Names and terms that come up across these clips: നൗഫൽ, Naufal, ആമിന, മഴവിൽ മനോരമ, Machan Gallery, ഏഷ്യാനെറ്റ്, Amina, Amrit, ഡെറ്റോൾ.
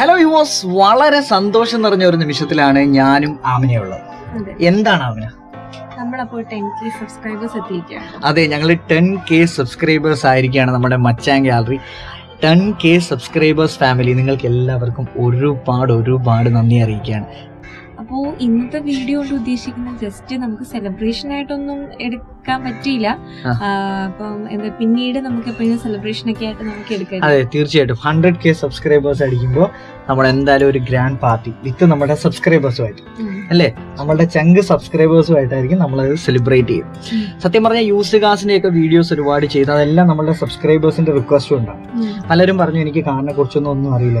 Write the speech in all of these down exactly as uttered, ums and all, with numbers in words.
Hello യുവോസ്, വളരെ സന്തോഷം നിറഞ്ഞ ഒരു നിമിഷത്തിലാണ് ഞാനും ആമിനയുള്ളത്. എന്താണ് ആമിന? അതെ, ഞങ്ങൾ ടെൻ കെ സബ്സ്ക്രൈബേഴ്സ് ആയിരിക്കുകയാണ്. നമ്മുടെ Machan gallery ten K subscribers family, നിങ്ങൾക്ക് എല്ലാവർക്കും ഒരുപാട് ഒരുപാട് നന്ദി അറിയിക്കുകയാണ്. അപ്പോൾ ഇന്നത്തെ വീഡിയോ കൊണ്ട് ഉദ്ദേശിക്കുന്നത് ജസ്റ്റ് നമുക്ക് സെലിബ്രേഷൻ ആയിട്ടൊന്നും എടുക്കാൻ പറ്റിയില്ല. അപ്പം എന്താ പിന്നീട് നമുക്ക് എപ്പോഴും സെലിബ്രേഷനൊക്കെ ആയിട്ട് നമുക്ക് എടുക്കാം. അതെ, തീർച്ചയായിട്ടും ഹൺഡ്രഡ് കെ സബ്സ്ക്രൈബേഴ്സ് അടിക്കുമ്പോൾ നമ്മൾ എന്തായാലും ഒരു ഗ്രാൻഡ് പാർട്ടി വിത്ത് നമ്മുടെ സബ്സ്ക്രൈബേഴ്സുമായിട്ട്, അല്ലേ, നമ്മളുടെ ചങ്ക് സബ്സ്ക്രൈബേഴ്സുമായിട്ടായിരിക്കും നമ്മളത് സെലിബ്രേറ്റ് ചെയ്യും. സത്യം പറഞ്ഞാൽ യൂസുകാസിൻ്റെ ഒക്കെ വീഡിയോസ് ഒരുപാട് ചെയ്ത് അതെല്ലാം നമ്മളുടെ സബ്സ്ക്രൈബേഴ്സിൻ്റെ റിക്വസ്റ്റും ഉണ്ടാകും. പലരും പറഞ്ഞു എനിക്ക് കാറിനെ കുറിച്ചൊന്നും ഒന്നും അറിയില്ല.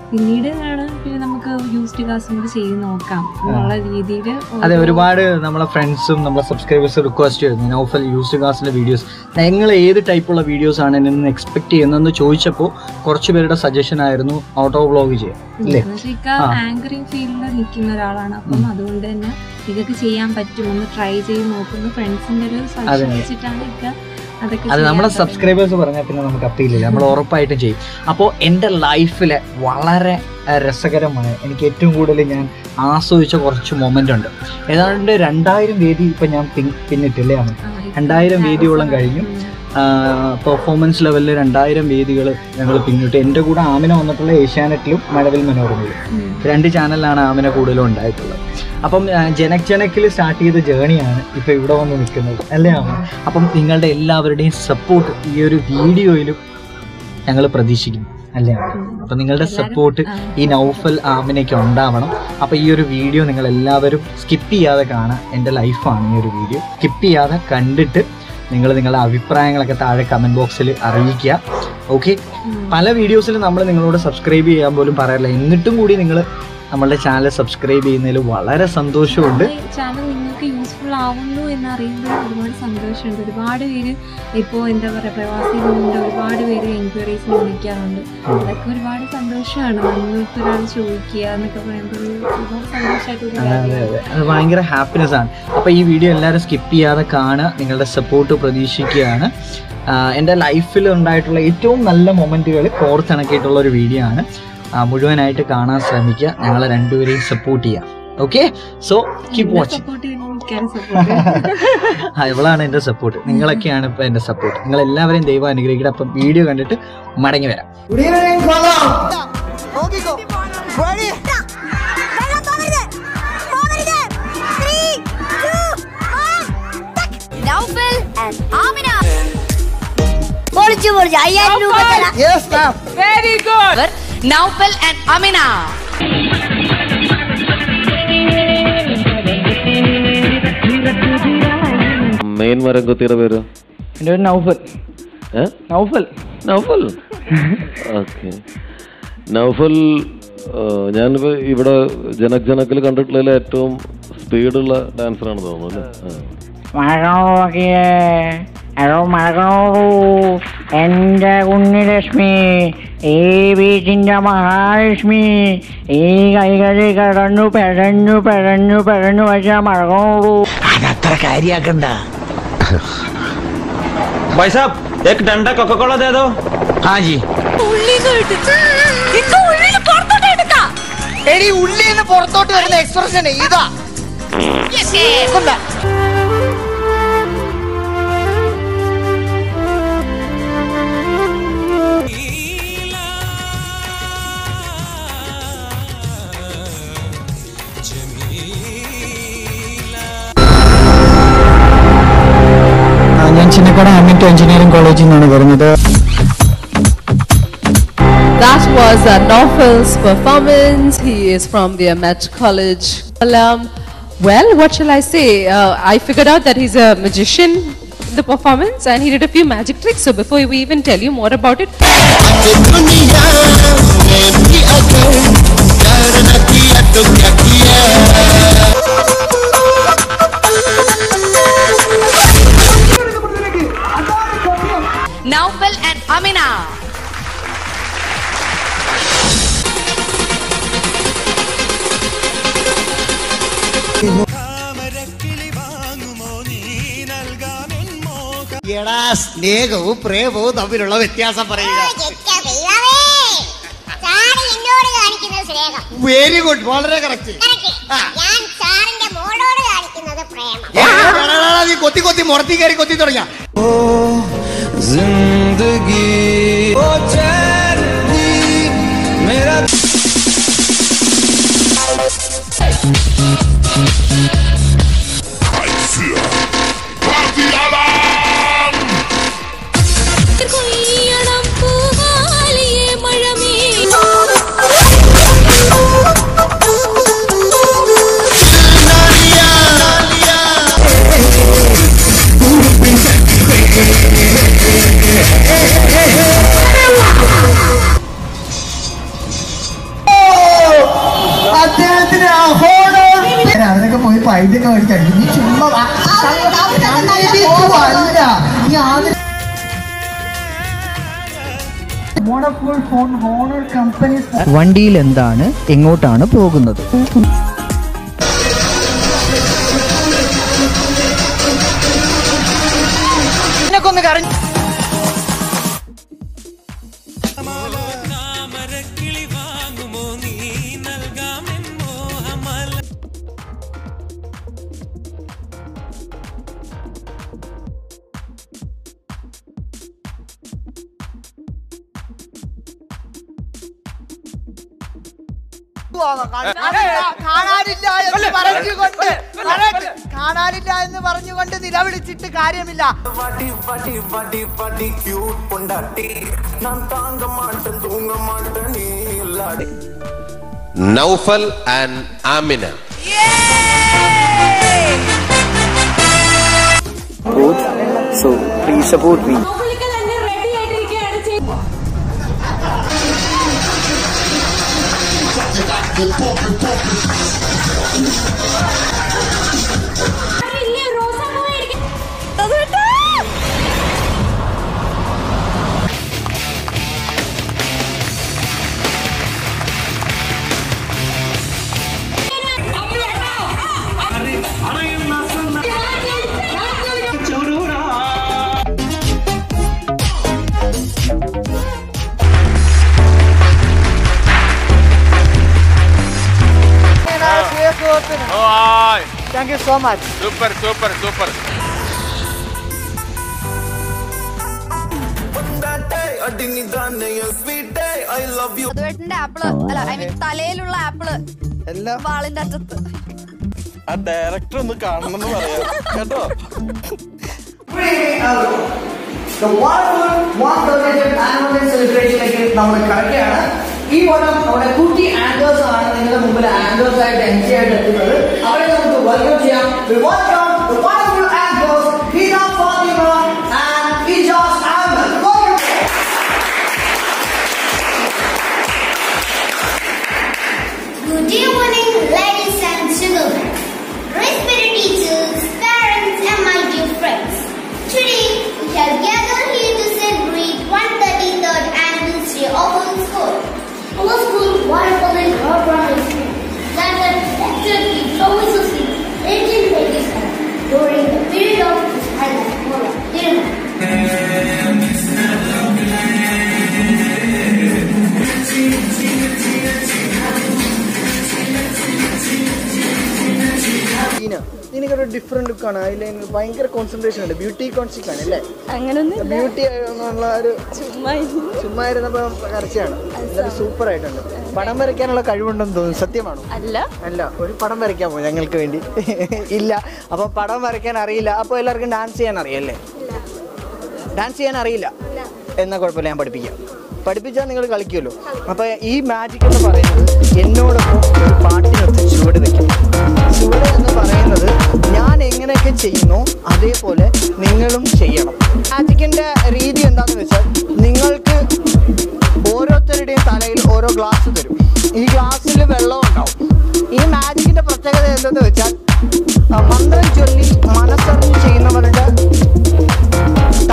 പിന്നീട് പിന്നെ നമുക്ക് യൂസ്ഡ് ക്ലാസ്സും കൂടി ചെയ്ത് നോക്കാം എന്നുള്ള രീതിയിൽ. അതെ, ഒരുപാട് നമ്മളെ ഫ്രണ്ട്സും നമ്മളെ സബ്സ്ക്രൈബേഴ്സും റിക്വസ്റ്റ് ചെയ്യുന്നു നൗഫൽ യൂസ്ഡ് ക്ലാസ്സിലെ വീഡിയോസ്, നിങ്ങൾ ഏത് ടൈപ്പുള്ള വീഡിയോസ് ആണ് എന്നെ എക്സ്പെക്ട് ചെയ്യുന്നതെന്ന് ചോദിച്ചപ്പോൾ കുറച്ച് പേരുടെ സജഷൻ ആയിരുന്നു ഓട്ടോ വ്ളോഗ് ചെയ്യാം. ആങ്കറിങ് ഫീൽഡിൽ നിൽക്കുന്ന ഒരാളാണ്, അപ്പം അതുകൊണ്ട് തന്നെ ഇതൊക്കെ ചെയ്യാൻ പറ്റുമെന്ന് ട്രൈ ചെയ്ത് നോക്കുന്നു. ഫ്രണ്ട്സിൻ്റെ ഒരു സജഷൻ വെച്ചിട്ടാണ് ഇക്ക അത് നമ്മളെ സബ്സ്ക്രൈബേഴ്സ് പറഞ്ഞാൽ പിന്നെ നമുക്ക് അപ്പീലില്ല, നമ്മൾ ഉറപ്പായിട്ടും ചെയ്യും. അപ്പോൾ എൻ്റെ ലൈഫിലെ വളരെ രസകരമായ, എനിക്ക് ഏറ്റവും കൂടുതൽ ഞാൻ ആസ്വദിച്ച കുറച്ച് മൊമെൻ്റ് ഉണ്ട്. ഏതാണ്ട് രണ്ടായിരം വേദി ഇപ്പം ഞാൻ പിൻ പിന്നിട്ടില്ലേ ആണ് രണ്ടായിരം വേദിയോളം കഴിഞ്ഞു. പെർഫോമൻസ് ലെവലിൽ രണ്ടായിരം വേദികൾ ഞങ്ങൾ പിന്നിട്ട്. എൻ്റെ കൂടെ ആമിന വന്നിട്ടുള്ള ഏഷ്യാനെറ്റിലും മഴവിൽ മനോരമയിലും രണ്ട് ചാനലിലാണ് ആമിന കൂടുതലും ഉണ്ടായിട്ടുള്ളത്. അപ്പം ജനക് ജനക്കിൽ സ്റ്റാർട്ട് ചെയ്ത ജേണിയാണ് ഇപ്പോൾ ഇവിടെ വന്ന് നിൽക്കുന്നത്, അല്ലേ ആമിന? അപ്പം നിങ്ങളുടെ എല്ലാവരുടെയും സപ്പോർട്ട് ഈ ഒരു വീഡിയോയിലും ഞങ്ങൾ പ്രതീക്ഷിക്കുന്നു, അല്ലേ? അപ്പം നിങ്ങളുടെ സപ്പോർട്ട് ഈ നൗഫൽ ആമിനയ്ക്ക് ഉണ്ടാവണം. അപ്പം ഈ ഒരു വീഡിയോ നിങ്ങൾ എല്ലാവരും സ്കിപ്പ് ചെയ്യാതെ കാണാൻ, എൻ്റെ ലൈഫാണ് ഈ ഒരു വീഡിയോ, സ്കിപ്പ് ചെയ്യാതെ കണ്ടിട്ട് നിങ്ങൾ നിങ്ങളുടെ അഭിപ്രായങ്ങളൊക്കെ താഴെ കമൻറ്റ് ബോക്സിൽ അറിയിക്കുക, ഓക്കെ? പല വീഡിയോസിൽ നമ്മൾ നിങ്ങളോട് സബ്സ്ക്രൈബ് ചെയ്യാൻ പോലും പറയാറില്ല, എന്നിട്ടും കൂടി നിങ്ങൾ നമ്മളുടെ ചാനൽ സബ്സ്ക്രൈബ് ചെയ്യുന്നതിൽ വളരെ സന്തോഷമുണ്ട്. ചാനൽ നിങ്ങൾക്ക് യൂസ്ഫുൾ ആവുന്നു എന്നറിയുമ്പോൾ ഒരുപാട് സന്തോഷമുണ്ട്. ഒരുപാട് പേര് ഇപ്പോൾ എന്താ പറയുക പ്രവാസികളുണ്ട്, ഒരുപാട് പേര് എൻക്വയറീസ് വിളിക്കാറുണ്ട്, അതൊക്കെ ഒരുപാട് സന്തോഷമാണ്. നമ്മൾക്ക് ഒരാൾ ചോദിക്കുക എന്നൊക്കെ പറയുമ്പോൾ ഒരുപാട് സന്തോഷമായിട്ട് അത് ഭയങ്കര ഹാപ്പിനെസ് ആണ്. അപ്പോൾ ഈ വീഡിയോ എല്ലാവരും സ്കിപ്പ് ചെയ്യാതെ കാണുക, നിങ്ങളുടെ സപ്പോർട്ട് പ്രതീക്ഷിക്കുകയാണ്. എൻ്റെ ലൈഫിൽ ഉണ്ടായിട്ടുള്ള ഏറ്റവും നല്ല മൊമെൻറ്റുകൾ കോർത്തിണക്കിയിട്ടുള്ള ഒരു വീഡിയോ ആണ്, മുഴുവനായിട്ട് കാണാൻ ശ്രമിക്കുക, ഞങ്ങളെ രണ്ടുപേരെയും സപ്പോർട്ട് ചെയ്യാം, ഓക്കെ? So keep watching. ഇവളാണ് എൻ്റെ സപ്പോർട്ട്, നിങ്ങളൊക്കെയാണ് ഇപ്പം എൻ്റെ സപ്പോർട്ട്. നിങ്ങൾ എല്ലാവരെയും ദൈവം അനുഗ്രഹിക്കട്ടെ. അപ്പം വീഡിയോ കണ്ടിട്ട് മടങ്ങി വരാം. Very good. Naufal and Amina. Main marangothira veru. Endo Naufal. Eh? Naufal. Naufal. Okay. Naufal ഞാൻ ഇവിടെ ജനക് ജനക്കിൽ കണ്ടിട്ടുള്ള ഏറ്റവും സ്പീഡുള്ള ഡാൻസറാണ് തോന്നുന്നത്. ഹലോ മഴകളോടു എൻ്റെ ഉണ്ണിലക്ഷ്മി, ഈ വീട്ടിൻ്റെ മഹാലക്ഷ്മി, ഈ കൈകളിൽ കിടന്നു പെടഞ്ഞു പെടഞ്ഞു പെടഞ്ഞു വെച്ച മഴകളോടു. അതത്ര കാര്യാക്കണ്ട. ഉള്ളിന്ന് പുറത്തോട്ട് വരുന്ന എക്സ്പ്രഷൻ ഇതാ. ഞാൻ ചിന്നക്കട അമിറ്റ് എഞ്ചിനീയറിംഗ് കോളേജിൽ നിന്നാണ് വരുന്നത്. That was a Naufel's performance. He is from the Amrit College. Well, what shall I say? Uh, I figured out that he's a magician in the performance and he did a few magic tricks. So before we even tell you more about it, എടാ സ്നേഹവും പ്രേമവും തമ്മിലുള്ള വ്യത്യാസം പറയുക. Very good, വളരെ correct. നീ കൊത്തി കൊത്തി മുറത്തി കയറി കൊത്തി തുടങ്ങിയ പൈസൊക്കെ മേടിക്കാൻ നീ ചുമ്മാ വണ്ടിയിൽ എന്താണ് എങ്ങോട്ടാണ് പോകുന്നത്? കാണാനില്ല എന്ന് പറഞ്ഞുകൊണ്ട് നിലവിളിച്ചിട്ട് കാര്യമില്ല. നൗഫൽ and ആമിന. So please support me. Thank you so much. Super, super, super. I love you. അതുവേട്ടന്റെ ആപ്പിള് അല്ല, ഐ മീൻ തലയിലുള്ള ആപ്പിള് എല്ലാ വാളിന്റെ അറ്റത്ത്. ആ ഡയറക്ടർ ഒന്ന് കാണണമെന്ന് പറയാം കേട്ടോ. നമ്മൾ കളിക്കുകയാണ്. ഈ ഓണം അവിടെ കുട്ടി ആങ്കേഴ്സ് ആണ് നിങ്ങളുടെ മുമ്പിൽ ആങ്കേഴ്സ് ആയിട്ട് എൻജോയ് ആയിട്ട് എത്തുന്നത്. അവരെ നമുക്ക് വെൽക്കം ചെയ്യാം. Good evening, ladies and gentlemen, respected teachers, parents, and my dear friends. Today we have gathered here to celebrate one hundred thirty-third anniversary of our school. Our school wonderful and urban experience that has actively promises in eighteen eighty-seven during the period of this island Corona. നിനക്കൊരു different ലുക്കാണ്. അതിൽ ഭയങ്കര concentration ഉണ്ട്. Beauty conscious ആണ് അല്ലേ? അങ്ങനെയൊന്നും beauty എന്നുള്ള ഒരു ചുമ്മാ ഇരുന്നപ്പോ കറച്ചാണ്. സൂപ്പർ ആയിട്ടുണ്ട്. പടം വരയ്ക്കാനുള്ള കഴിവുണ്ടെന്ന് തോന്നുന്നു. സത്യമാണോ? അല്ല അല്ല, ഒരു പടം വരയ്ക്കാമോ ഞങ്ങൾക്ക് വേണ്ടി? ഇല്ല. അപ്പൊ പടം വരയ്ക്കാൻ അറിയില്ല. അപ്പൊ എല്ലാവർക്കും ഡാൻസ് ചെയ്യാൻ അറിയല്ലേ? ഡാൻസ് ചെയ്യാൻ അറിയില്ല എന്നാ കുഴപ്പമില്ല, ഞാൻ പഠിപ്പിക്കാം. പഠിപ്പിച്ചാൽ നിങ്ങൾ കളിക്കുമല്ലോ. അപ്പൊ ഈ മാജിക് എന്ന് പറയുന്നത് എന്നോടൊപ്പം ഒരു പാട്ടിനൊത്ത് ചുവട് വെക്കും. ചുവട് എന്ന് പറയുന്നത് ഞാൻ എങ്ങനെയൊക്കെ ചെയ്യുന്നു അതേപോലെ നിങ്ങളും ചെയ്യണം. മാജിക്കിന്റെ രീതി എന്താന്ന് വെച്ചാൽ നിങ്ങൾക്ക് ഓരോരുത്തരുടെയും തലയിൽ ഓരോ ഗ്ലാസ് തരും. ഈ ഗ്ലാസ്സിൽ വെള്ളം ഉണ്ടാവും. ഈ മാജിക്കിന്റെ പ്രത്യേകത എന്തെന്ന് വെച്ചാൽ മന്ത്രം ചൊല്ലി മനസ്സറിഞ്ഞ് ചെയ്യുന്നവരുടെ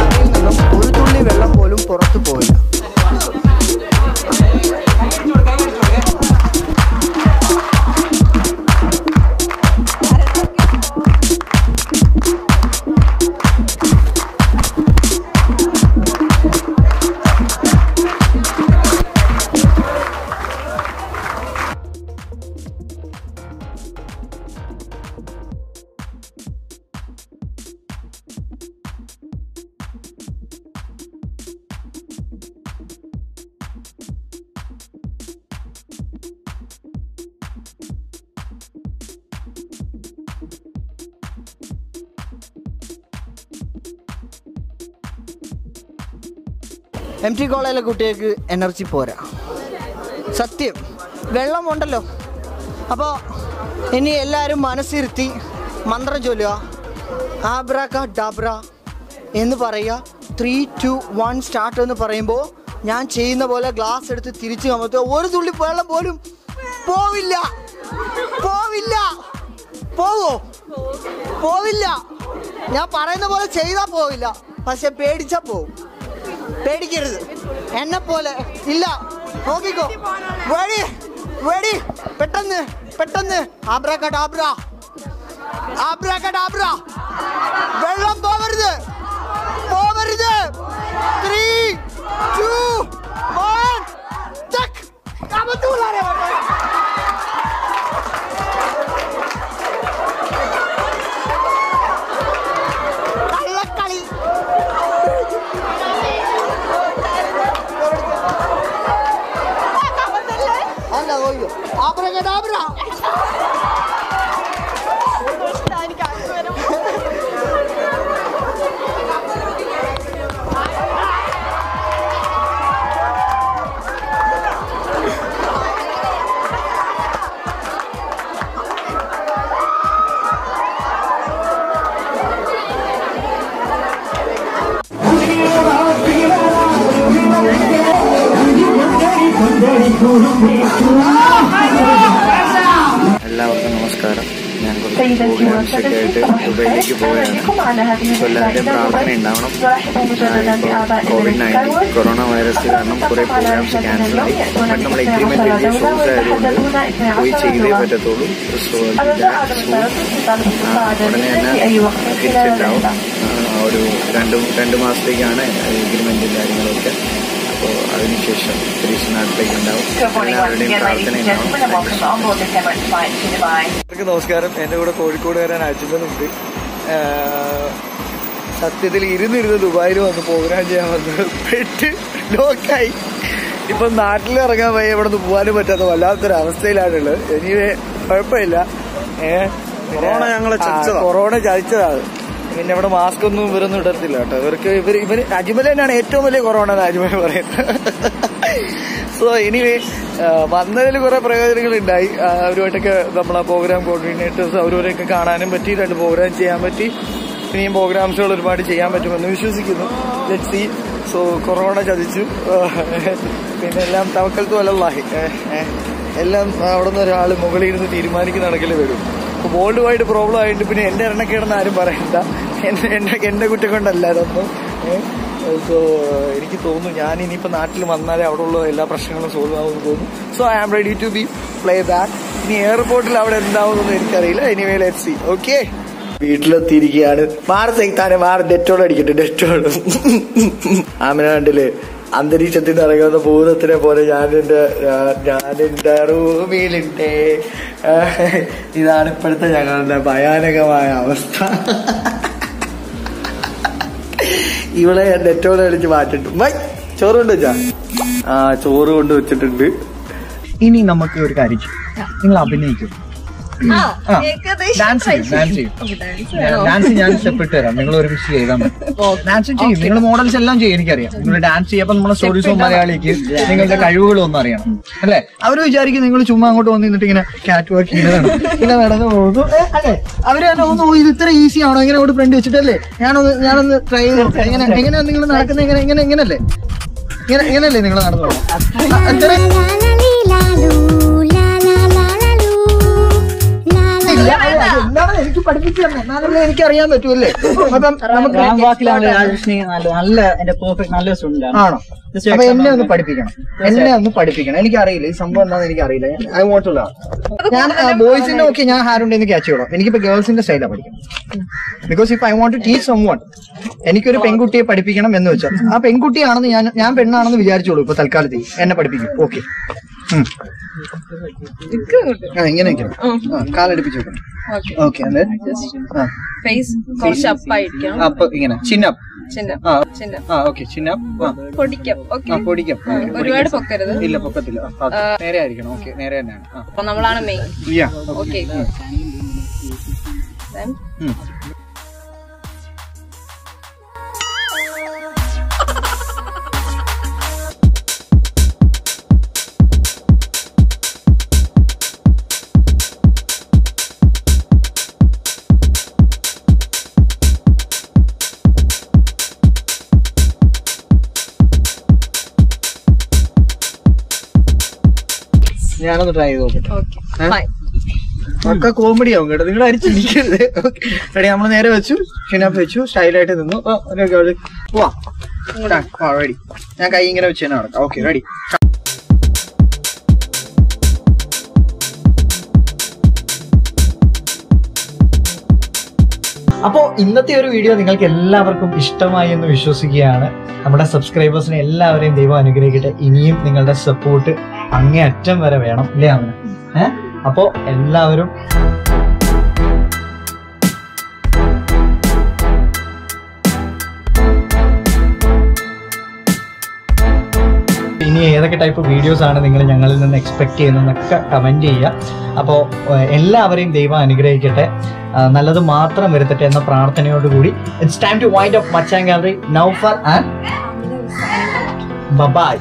തലയിൽ നിന്നും ഒരു തുള്ളി വെള്ളം പോലും പുറത്തു പോവില്ല. എം ടി കോളേജിലെ കുട്ടികൾക്ക് എനർജി പോരാ, സത്യം. വെള്ളമുണ്ടല്ലോ. അപ്പോൾ ഇനി എല്ലാവരും മനസ്സിരുത്തി മന്ത്രം ചൊല്ലുക, ആബ്രാക ഡാബ്ര എന്ന് പറയുക. ത്രീ ടു വൺ സ്റ്റാർട്ട് എന്ന് പറയുമ്പോൾ ഞാൻ ചെയ്യുന്ന പോലെ ഗ്ലാസ് എടുത്ത് തിരിച്ച് കമത്തുക. ഒരു തുള്ളി വെള്ളം പോലും പോവില്ല, പോവില്ല. പോവോ? പോവില്ല. ഞാൻ പറയുന്ന പോലെ ചെയ്താൽ പോവില്ല, പക്ഷെ പേടിച്ചാൽ പോവും. പേടിക്കരുത് എന്നെ പോലെ. ഇല്ല, നോക്കിക്കോ. വെടി വെടി, പെട്ടെന്ന് പെട്ടെന്ന്. ആബ്രാക ഡാബ്ര, ആബ്രാക ഡാബ്ര. വെള്ളം പോവരുത്, പോവരുത്. ത്രീ ടു വൺ ടക്ക്. എല്ലാവർക്കും നമസ്കാരം. ഞാൻ കുറച്ച് ദുബൈയിലേക്ക് പോവുകയാണ്. സോ എല്ലാവരുടെയും പ്രാർത്ഥന ഉണ്ടാവണം. കോവിഡ് നയൻറ്റീൻ കൊറോണ വൈറസ് കാരണം കുറെ പ്രോഗ്രാംസ് ക്യാൻസലായി. ബട്ട് നമ്മൾ എഗ്രിമെന്റ് വലിയ ഷോസ് ആയതുകൊണ്ട് പോയി ചെയ്തേ പറ്റത്തുള്ളൂ. സോ ഉടനെ തന്നെ തിരിച്ചിട്ടാവും. ഒരു രണ്ടു രണ്ടു മാസത്തേക്കാണ് എഗ്രിമെന്റും കാര്യങ്ങളൊക്കെ. അപ്പോൾ അതിനുശേഷം തിരിച്ചുനാട്ടിലേക്ക് ഉണ്ടാവും. എല്ലാവരുടെയും പ്രാർത്ഥനയുണ്ടാവും. നമസ്കാരം. എൻ്റെ കൂടെ കോഴിക്കോട് വരാൻ അച്ഛനുണ്ട്. സത്യത്തിൽ ഇരുന്നിരുന്ന് ദുബായിൽ വന്ന് പ്രോഗ്രാം ചെയ്യാൻ വന്നത് പെട്ട് ലോക്കായി. ഇപ്പം നാട്ടിലിറങ്ങാൻ പോയി ഇവിടെ നിന്ന് പോകാനും പറ്റാത്ത വല്ലാത്തൊരവസ്ഥയിലാണുള്ളത്. എനിവേ കുഴപ്പമില്ല. ഏഹ് കൊറോണ ഞങ്ങളെ കൊറോണ ചതിച്ചതാണ്. പിന്നെ ഇവിടെ മാസ്ക് ഒന്നും ഇവരൊന്നും ഇടത്തില്ല കേട്ടോ. ഇവർക്ക് ഇവർ ഇവർ അജ്മൽ തന്നെയാണ് ഏറ്റവും വലിയ കൊറോണ എന്ന് അജ്മൽ പറയുന്നത്. സോ എനിവേ വന്നതിൽ കുറെ പ്രയോജനങ്ങളുണ്ടായി. അവരുമായിട്ടൊക്കെ നമ്മളെ പ്രോഗ്രാം കോർഡിനേറ്റേഴ്സ് അവരവരെയൊക്കെ കാണാനും പറ്റി, രണ്ട് പ്രോഗ്രാം ചെയ്യാൻ പറ്റി. ഇനിയും പ്രോഗ്രാംസുകൾ ഒരുപാട് ചെയ്യാൻ പറ്റുമെന്ന് വിശ്വസിക്കുന്നു. Let see. സോ കൊറോണ ചതിച്ചു. പിന്നെ എല്ലാം തവക്കൽത്തു അലല്ലാഹി. എല്ലാം അവിടെ നിന്ന് ഒരാൾ മുകളിൽ ഇരുന്ന് തീരുമാനിക്കുന്നതടക്കലേ വരും. വേൾഡ് വൈഡ് പ്രോബ്ലം ആയിട്ട് പിന്നെ എൻ്റെ എണ്ണക്കേടെന്ന് ആരും പറയണ്ട. എൻ്റെ എൻ്റെ കുറ്റം കൊണ്ടല്ല അതൊന്നും. സോ എനിക്ക് തോന്നുന്നു ഞാൻ ഇനിയിപ്പോൾ നാട്ടിൽ വന്നാലേ അവിടെ ഉള്ള എല്ലാ പ്രശ്നങ്ങളും സോൾവ് ആവുമെന്ന് തോന്നുന്നു. So I am ready to be play back. ഇനി എയർപോർട്ടിൽ അവിടെ എന്താവുമെന്നൊന്നും എനിക്കറിയില്ല. Anyway let see. ഓക്കെ, വീട്ടിലെത്തിയിരിക്കുകയാണ്. മാറി സൈത്താനെ മാറി. ഡെറ്റോൾ അടിക്കട്ടെ, ഡെറ്റോൾ. ആമിന കണ്ടില്ലേ, അന്തരീക്ഷത്തിൽ നിറങ്ങുന്ന ഭൂതത്തിനെ പോലെ ഞാനെൻ്റെ ഞാനെൻ്റെ റൂമിലിട്ടേ. ഇതാണ് ഇപ്പോഴത്തെ ഞങ്ങളുടെ ഭയാനകമായ അവസ്ഥ. ഇവളെ ഞാൻ നെറ്റോടെ കളിച്ച് മാറ്റിട്ടു. ബൈ. ചോറ് കൊണ്ട് വെച്ചാ? ആ, ചോറ് കൊണ്ട് വെച്ചിട്ടുണ്ട്. ഇനി നമുക്ക് ഒരു കാര്യം, നിങ്ങൾ അഭിനയിക്കും. ഡാൻസ് ചെയ്യും, ഡാൻസ് ചെയ്യും, ഡാൻസ് ഞാൻ സ്റ്റെപ്പ് ഇട്ട് തരാം. നിങ്ങൾ ഒരു വിഷയം ചെയ്താൽ മതി. ഡാൻസ് ചെയ്യും. നിങ്ങൾ മോഡൽസ് എല്ലാം ചെയ്യും, എനിക്കറിയാം. നിങ്ങൾ ഡാൻസ് ചെയ്യുമ്പോൾ നമ്മുടെ സ്റ്റോറീസ് മലയാളിക്ക് നിങ്ങളുടെ കഴിവുകളൊന്നും അറിയണം അല്ലെ. അവർ വിചാരിക്കും നിങ്ങൾ ചുമ്മാ അങ്ങോട്ട് വന്നിട്ട് ഇങ്ങനെ കാറ്റ് വാക്ക് ചെയ്തതാണ്, ഇങ്ങനെ നടന്നു പോകുന്നു അല്ലെ. അവര് തന്നെ ഒന്ന് ഇത് ഇത്ര ഈസി ആണോ, ഇങ്ങനെ അവിടെ ഫ്രണ്ട് വെച്ചിട്ടല്ലേ ഞാനൊന്ന് ഞാനൊന്ന് ട്രൈ ചെയ്ത് എങ്ങനെ എങ്ങനെയാണ് നിങ്ങൾ നടക്കുന്നത്, ഇങ്ങനെ ഇങ്ങനെ ഇങ്ങനല്ലേ ഇങ്ങനെ ഇങ്ങനല്ലേ നിങ്ങൾ നടന്നു. എന്താണ് എനിക്ക് പഠിപ്പിച്ചു തന്നെ, എന്നാലല്ലേ എനിക്ക് അറിയാൻ പറ്റൂല്ലേ. ആണോ? അപ്പൊ എന്നെ ഒന്ന് പഠിപ്പിക്കണം, എന്നെ ഒന്ന് പഠിപ്പിക്കണം. എനിക്കറിയില്ല ഈ സംഭവം എന്താണെന്ന് എനിക്കറിയില്ല. I want to learn. ഞാൻ ബോയ്സിന്റെ ഒക്കെ ഞാൻ ഹാരുണ്ടെന്ന് ക്യാച്ച് ചെയ്യണം. എനിക്കിപ്പോ ഗേൾസിന്റെ സ്റ്റൈലാണ് പഠിക്കണം. Because if I want to teach someone, എനിക്കൊരു പെൺകുട്ടിയെ പഠിപ്പിക്കണം എന്ന് വെച്ചാൽ ആ പെൺകുട്ടിയാണെന്ന് ഞാൻ ഞാൻ പെണ്ണാണെന്ന് വിചാരിച്ചോളൂ. ഇപ്പൊ തൽക്കാലത്ത് എന്നെ പഠിപ്പിക്കും. ഓക്കെ, ഇങ്ങനെ കാലടിപ്പിച്ചു വെക്കണം. ഓക്കെ, ഇങ്ങനെ ചിന്നപ്പ് ഒരുപാട് പൊക്കരുത്. ഇല്ല, പൊക്കത്തില്ല. നേരെ ആയിരിക്കണം. ഓക്കെ, നേരെ തന്നെയാണ്. അപ്പൊ നമ്മളാണ് മെയിൻ. ഓക്കെ, ഞാനൊന്ന് ട്രൈ ചെയ്ത് നോക്കട്ടെ. ഒക്കെ കോമഡി ആവും കേട്ടോ, നിങ്ങൾ അരിച്ചു നിൽക്കരുത്. ഓക്കെ, നമ്മൾ നേരെ വെച്ചു, ഷിനാപ്പ് വെച്ചു, സ്റ്റൈലായിട്ട് നിന്നു. പോവാ, റെഡി. ഞാൻ കൈ ഇങ്ങനെ വെച്ച് തന്നെ നടക്കാം. Okay, ready. അപ്പോൾ ഇന്നത്തെ ഒരു വീഡിയോ നിങ്ങൾക്ക് എല്ലാവർക്കും ഇഷ്ടമായി എന്ന് വിശ്വസിക്കുകയാണ്. നമ്മുടെ സബ്സ്ക്രൈബേഴ്സിനെ എല്ലാവരെയും ദൈവം അനുഗ്രഹിക്കട്ടെ. ഇനിയും നിങ്ങളുടെ സപ്പോർട്ട് അങ്ങേ അറ്റം വരെ വേണം, ഇല്ലേ അമ്മ? ഏഹ് അപ്പോൾ എല്ലാവരും ഇനി ഏതൊക്കെ ടൈപ്പ് വീഡിയോസ് ആണ് നിങ്ങൾ ഞങ്ങളിൽ നിന്ന് എക്സ്പെക്ട് ചെയ്യുന്നതെന്നൊക്കെ കമൻറ്റ് ചെയ്യുക. അപ്പോൾ എല്ലാവരെയും ദൈവം അനുഗ്രഹിക്കട്ടെ, നല്ലത് മാത്രം വരുത്തട്ടെ എന്ന പ്രാർത്ഥനയോടുകൂടി it's time to wind up Machan gallery. നൗഫൽ and by.